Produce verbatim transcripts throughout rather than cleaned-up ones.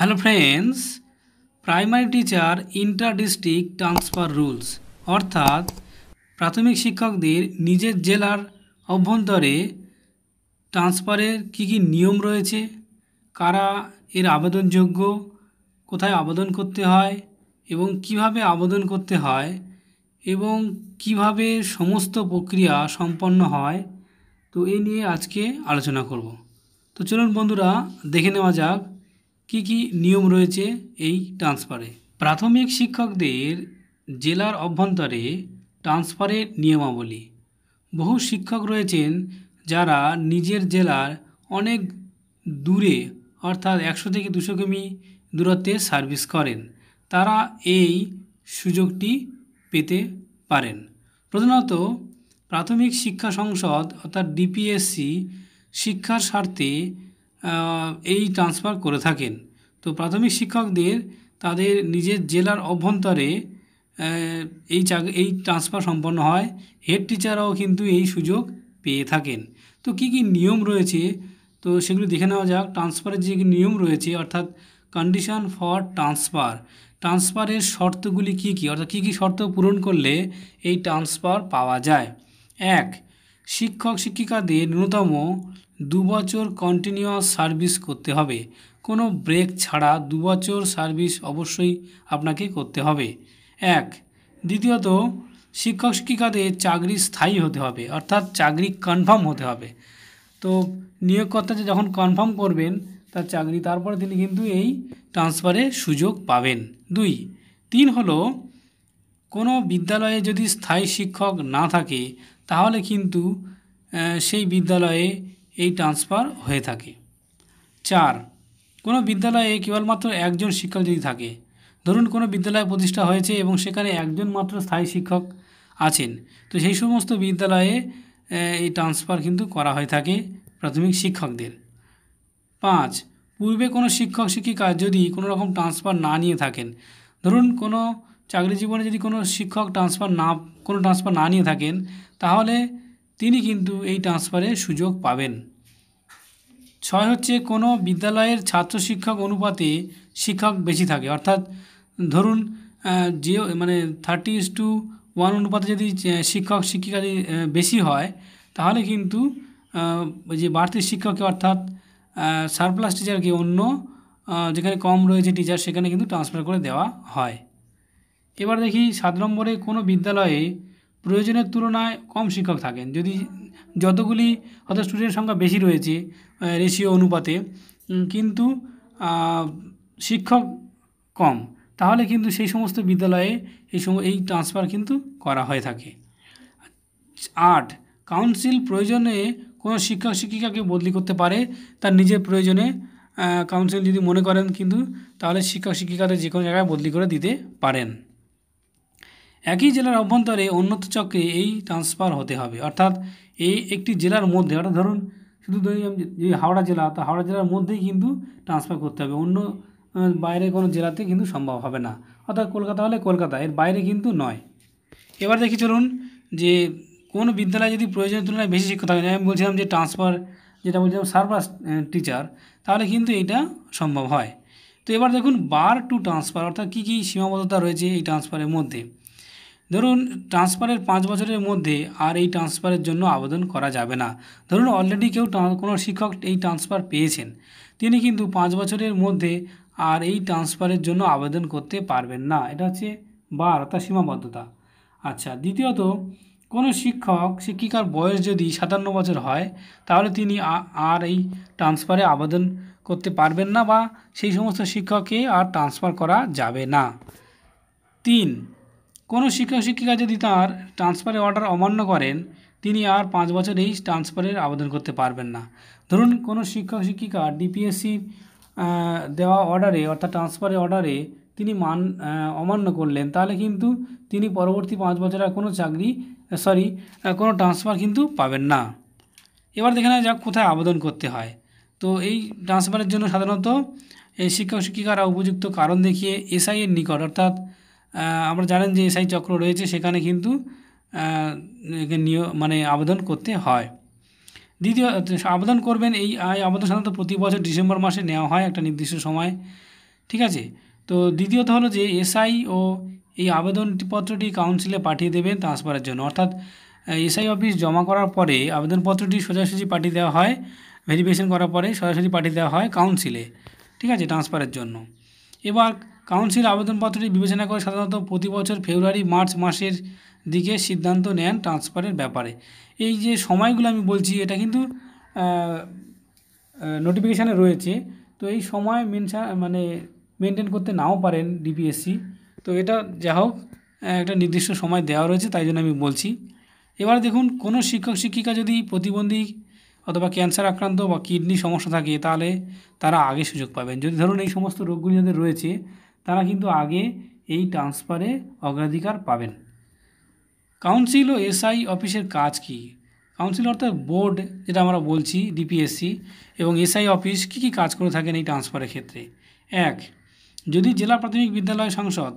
Hello friends, primary teacher inter district transfer rules अर्थात प्राथमिक शिक्षकদের নিজের জেলার অভ্যন্তরে ট্রান্সফারের কি কি নিয়ম রয়েছে, কারা এর আবেদনযোগ্য, কোথায় আবেদন করতে হয় এবং কিভাবে আবেদন করতে হয় এবং কিভাবে সমস্ত প্রক্রিয়া সম্পন্ন হয়, তো এই নিয়ে আজকে আলোচনা করব। তো চলুন বন্ধুরা দেখে নেওয়া যাক কি কি নিয়ম রয়েছে এই ট্রান্সফারে। প্রাথমিক শিক্ষকদের জেলার অভ্যন্তরে ট্রান্সফারের নিয়মাবলী। বহু শিক্ষক রয়েছেন যারা নিজের জেলার অনেক দূরে অর্থাৎ একশো থেকে দুশো কিমি দূরত্বে সার্ভিস করেন, তারা এই সুযোগটি পেতে পারেন। প্রধানত প্রাথমিক শিক্ষা সংসদ অর্থাৎ ডিপিএসসি শিক্ষার স্বার্থে এই ট্রান্সফার করে থাকেন। তো প্রাথমিক শিক্ষকদের তাদের নিজের জেলার অভ্যন্তরে এই চাকরি এই ট্রান্সফার সম্পন্ন হয়। হেড টিচাররাও কিন্তু এই সুযোগ পেয়ে থাকেন। তো কি কি নিয়ম রয়েছে তো সেগুলি দেখে নেওয়া যাক। ট্রান্সফারের যে নিয়ম রয়েছে অর্থাৎ কন্ডিশন ফর ট্রান্সফার, ট্রান্সফারের শর্তগুলি কি কি, অর্থাৎ কী কী শর্ত পূরণ করলে এই ট্রান্সফার পাওয়া যায়। এক, শিক্ষক শিক্ষিকাদের ন্যূনতম দু বছর কন্টিনিউয়াস সার্ভিস করতে হবে, কোনো ব্রেক ছাড়া দু বছর সার্ভিস অবশ্যই আপনাকে করতে হবে। এক। দ্বিতীয়ত, শিক্ষক শিক্ষিকাদের চাকরি স্থায়ী হতে হবে অর্থাৎ চাকরি কনফার্ম হতে হবে। তো নিয়োগকর্তা যখন কনফার্ম করবেন তার চাকরি, তারপরে তিনি কিন্তু এই ট্রান্সফারের সুযোগ পাবেন। দুই। তিন হলো, কোনো বিদ্যালয়ে যদি স্থায়ী শিক্ষক না থাকে তাহলে কিন্তু সেই বিদ্যালয়ে এই ট্রান্সফার হয়ে থাকে। চার, কোনো বিদ্যালয়ে কেবলমাত্র একজন শিক্ষক যদি থাকে, ধরুন কোনো বিদ্যালয় প্রতিষ্ঠা হয়েছে এবং সেখানে একজন মাত্র স্থায়ী শিক্ষক আছেন, তো সেই সমস্ত বিদ্যালয়ে এই ট্রান্সফার কিন্তু করা হয়ে থাকে প্রাথমিক শিক্ষকদের। পাঁচ, পূর্বে কোনো শিক্ষক শিক্ষিকা যদি কোনো রকম ট্রান্সফার না নিয়ে থাকেন, ধরুন কোনো চাকরি জীবনে যদি কোনো শিক্ষক ট্রান্সফার না কোনো ট্রান্সফার না নিয়ে থাকেন তাহলে তিনি কিন্তু এই ট্রান্সফারের সুযোগ পাবেন। ছয় হচ্ছে, কোনো বিদ্যালয়ের ছাত্র শিক্ষক অনুপাতে শিক্ষক বেশি থাকে, অর্থাৎ ধরুন যে মানে থার্টি ইস টু ওয়ান অনুপাতে যদি শিক্ষক শিক্ষিকা বেশি হয় তাহলে কিন্তু যে বাড়তি শিক্ষককে অর্থাৎ সারপ্লাস টিচারকে অন্য যেখানে কম রয়েছে টিচার সেখানে কিন্তু ট্রান্সফার করে দেওয়া হয়। এবার দেখি সাত নম্বরে, কোনো বিদ্যালয়ে প্রয়োজনের তুলনায় কম শিক্ষক থাকেন, যদি যতগুলি অর্থাৎ স্টুডেন্টের সংখ্যা বেশি রয়েছে রেশিও অনুপাতে কিন্তু শিক্ষক কম, তাহলে কিন্তু সেই সমস্ত বিদ্যালয়ে এই সম এই ট্রান্সফার কিন্তু করা হয়ে থাকে। আট, কাউন্সিল প্রয়োজনে কোনো শিক্ষক শিক্ষিকাকে বদলি করতে পারে, তার নিজের প্রয়োজনে কাউন্সিল যদি মনে করেন কিন্তু তাহলে শিক্ষক শিক্ষিকাদের যে কোনো জায়গায় বদলি করে দিতে পারেন। একই জেলার অভ্যন্তরে অন্যত্র চক্রে এই ট্রান্সফার হতে হবে, অর্থাৎ এই একটি জেলার মধ্যে, অর্থাৎ ধরুন শুধু যদি হাওড়া জেলা, তা হাওড়া জেলার মধ্যেই কিন্তু ট্রান্সফার করতে হবে, অন্য বাইরে কোনো জেলাতে কিন্তু সম্ভব হবে না, অর্থাৎ কলকাতা হলে কলকাতা, এর বাইরে কিন্তু নয়। এবার দেখি চলুন যে কোন বিদ্যালয়ে যদি প্রয়োজনের তুলনায় বেশি শিক্ষক থাকে, আমি বলছিলাম যে ট্রান্সফার যেটা বলছিলাম সারপ্লাস টিচার, তাহলে কিন্তু এটা সম্ভব হয়। তো এবার দেখুন বার টু ট্রান্সফার, অর্থাৎ কী কী সীমাবদ্ধতা রয়েছে এই ট্রান্সফারের মধ্যে। ধরুন ট্রান্সফারের পাঁচ বছরের মধ্যে আর এই ট্রান্সফারের জন্য আবেদন করা যাবে না। ধরুন অলরেডি কেউ কোনো শিক্ষক এই ট্রান্সফার পেয়েছেন, তিনি কিন্তু পাঁচ বছরের মধ্যে আর এই ট্রান্সফারের জন্য আবেদন করতে পারবেন না, এটা হচ্ছে বার অর্থাৎ সীমাবদ্ধতা। আচ্ছা, দ্বিতীয়ত, কোনো শিক্ষক শিক্ষিকার বয়স যদি সাতান্ন বছর হয় তাহলে তিনি আর এই ট্রান্সফারে আবেদন করতে পারবেন না বা সেই সমস্ত শিক্ষককে আর ট্রান্সফার করা যাবে না। তিন, কোনো শিক্ষক শিক্ষিকা যদি তার ট্রান্সফারের অর্ডার অমান্য করেন তিনি আর পাঁচ বছর এই ট্রান্সফারের আবেদন করতে পারবেন না। ধরুন কোনো শিক্ষক শিক্ষিকা ডিপিএসসি দেওয়া অর্ডারে অর্থাৎ ট্রান্সফারের অর্ডারে তিনি মান অমান্য করলেন, তাহলে কিন্তু তিনি পরবর্তী পাঁচ বছর আর কোনো চাকরি সরি কোনো ট্রান্সফার কিন্তু পাবেন না। এবার দেখে নেওয়া যাক কোথায় আবেদন করতে হয়। তো এই ট্রান্সফারের জন্য সাধারণত শিক্ষক শিক্ষিকারা উপযুক্ত কারণ দেখিয়ে এসআই এর নিকট, অর্থাৎ আমরা জানেন যে এসআই চক্র রয়েছে, সেখানে কিন্তু নিয়োগ মানে আবেদন করতে হয়। দ্বিতীয়, আবেদন করবেন এই আবেদন সাধারণত প্রতি বছর ডিসেম্বর মাসে নেওয়া হয় একটা নির্দিষ্ট সময়। ঠিক আছে। তো দ্বিতীয়ত হলো যে এসআই ও এই আবেদনপত্রটি কাউন্সিলে পাঠিয়ে দেবেন ট্রান্সফারের জন্য, অর্থাৎ এসআই অফিস জমা করার পরে আবেদনপত্রটি সোজাসুজি পাঠিয়ে দেওয়া হয়, ভেরিফিকেশন করার পরে সরাসরি পাঠিয়ে দেওয়া হয় কাউন্সিলে, ঠিক আছে, ট্রান্সফারের জন্য। এবার কাউন্সিল আবেদনপত্রটি বিবেচনা করে সাধারণত প্রতি বছর ফেব্রুয়ারি মার্চ মাসের দিকে সিদ্ধান্ত নেন ট্রান্সফারের ব্যাপারে। এই যে সময়গুলো আমি বলছি এটা কিন্তু নোটিফিকেশানে রয়েছে, তো এই সময় মেনশা মানে মেনটেন করতে নাও পারেন ডিপিএসসি, তো এটা যা হোক একটা নির্দিষ্ট সময় দেওয়া রয়েছে, তাই জন্য আমি বলছি। এবার দেখুন, কোনো শিক্ষক শিক্ষিকা যদি প্রতিবন্ধী অথবা ক্যান্সার আক্রান্ত বা কিডনি সমস্যা থাকে তাহলে তারা আগে সুযোগ পাবেন। যদি ধরুন এই সমস্ত রোগগুলি যাদের রয়েছে তারা কিন্তু আগে এই ট্রান্সফারে অগ্রাধিকার পাবেন। কাউন্সিল ও এসআই অফিসের কাজ কি? কাউন্সিল অর্থাৎ বোর্ড, যেটা আমরা বলছি ডিপিএসসি, এবং এসআই অফিস কি কি কাজ করে থাকেন এই ট্রান্সফারের ক্ষেত্রে। এক, যদি জেলা প্রাথমিক বিদ্যালয় সংসদ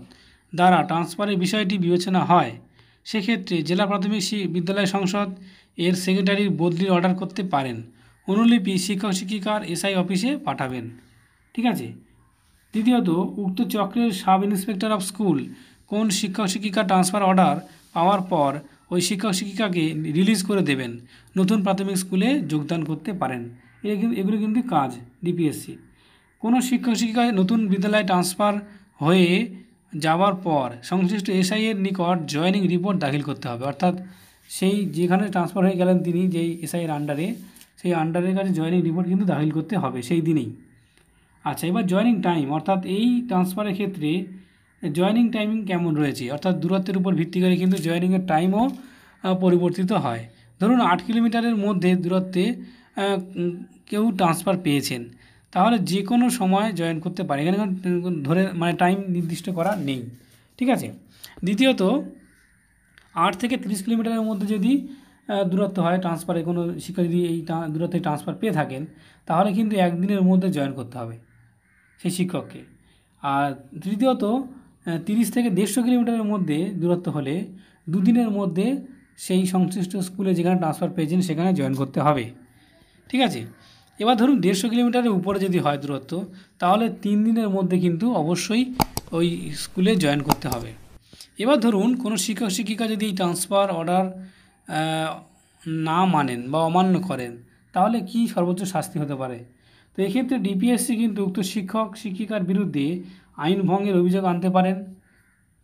দ্বারা ট্রান্সফারের বিষয়টি বিবেচনা হয় সেক্ষেত্রে জেলা প্রাথমিক বিদ্যালয় সংসদ এর সেক্রেটারির বদলির অর্ডার করতে পারেন, অনুলিপি শিক্ষক শিক্ষিকার এসআই অফিসে পাঠাবেন, ঠিক আছে। দ্বিতীয়ত, উক্ত চক্রের সাব ইন্সপেক্টর অফ স্কুল কোন শিক্ষক শিক্ষিকা ট্রান্সফার অর্ডার পাওয়ার পর ওই শিক্ষক শিক্ষিকাকে রিলিজ করে দেবেন, নতুন প্রাথমিক স্কুলে যোগদান করতে পারেন। এগুলো কিন্তু কাজ ডিপিএসসি। কোনো শিক্ষক শিক্ষিকা নতুন বিদ্যালয়ে ট্রান্সফার হয়ে যাওয়ার পর সংশ্লিষ্ট এসআই এর নিকট জয়েনিং রিপোর্ট দাখিল করতে হবে, অর্থাৎ সেই যেখানে ট্রান্সফার হয়ে গেলেন তিনি যেই এসআই এর আন্ডারে, সেই আন্ডারের কাছে জয়েনিং রিপোর্ট কিন্তু দাখিল করতে হবে সেই দিনেই। আচ্ছা, এবার জয়েনিং টাইম, অর্থাৎ এই ট্রান্সফারের ক্ষেত্রে জয়েনিং টাইমিং কেমন রয়েছে, অর্থাৎ দূরত্বের উপর ভিত্তি করে কিন্তু জয়েনিংয়ের টাইমও পরিবর্তিত হয়। ধরুন আট কিলোমিটারের মধ্যে দূরত্বে কেউ ট্রান্সফার পেয়েছেন তাহলে যে কোনো সময় জয়েন করতে পারে, এখানে ধরে মানে টাইম নির্দিষ্ট করা নেই, ঠিক আছে। দ্বিতীয়ত, আট থেকে তিরিশ কিলোমিটারের মধ্যে যদি দূরত্ব হয় ট্রান্সফারে, কোনো শিক্ষক যদি এই দূরত্বে ট্রান্সফার পেয়ে থাকেন তাহলে কিন্তু একদিনের মধ্যে জয়েন করতে হবে সেই শিক্ষককে। আর তৃতীয়ত, তিরিশ থেকে দেড়শো কিলোমিটারের মধ্যে দূরত্ব হলে দুদিনের মধ্যে সেই সংশ্লিষ্ট স্কুলে যেখানে ট্রান্সফার পেয়েছেন সেখানে জয়েন করতে হবে, ঠিক আছে। এবার ধরুন দেড়শো কিলোমিটারের উপরে যদি হয় দূরত্ব তাহলে তিন দিনের মধ্যে কিন্তু অবশ্যই ওই স্কুলে জয়েন করতে হবে। এবার ধরুন কোনো শিক্ষক শিক্ষিকা যদি এই ট্রান্সফার অর্ডার না মানেন বা অমান্য করেন তাহলে কি সর্বোচ্চ শাস্তি হতে পারে? তো এক্ষেত্রে ডিপিএসসি কিন্তু উক্ত শিক্ষক শিক্ষিকার বিরুদ্ধে আইন ভঙ্গের অভিযোগ আনতে পারেন,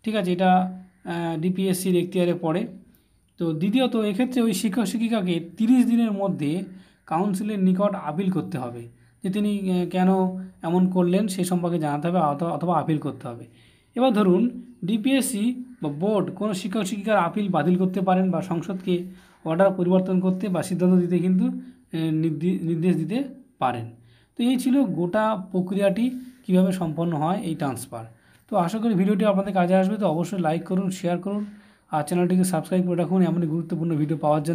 ঠিক আছে, এটা ডিপিএসসির এখতিয়ারে পড়ে। তো দ্বিতীয়ত, এক্ষেত্রে ওই শিক্ষক শিক্ষিকাকে তিরিশ দিনের মধ্যে কাউন্সিলের নিকট আপিল করতে হবে যে তিনি কেন এমন করলেন সে সম্পর্কে জানাতে হবে অথবা আপিল করতে হবে। এবার ধরুন ডিপিএসসি বা বোর্ড কোনো শিক্ষক শিক্ষিকার আপিল বাতিল করতে পারেন বা সংসদকে অর্ডার পরিবর্তন করতে বা সিদ্ধান্ত দিতে কিন্তু নির্দেশ দিতে পারেন। তো এই ছিল গোটা প্রক্রিয়াটি কীভাবে সম্পন্ন হয় এই ট্রান্সফার। তো আশা করি ভিডিওটি আপনাদের কাজে আসবে। তো অবশ্যই লাইক করুন, শেয়ার করুন আর চ্যানেলটিকে সাবস্ক্রাইব করে রাখুন এমনই গুরুত্বপূর্ণ ভিডিও পাওয়ার জন্য।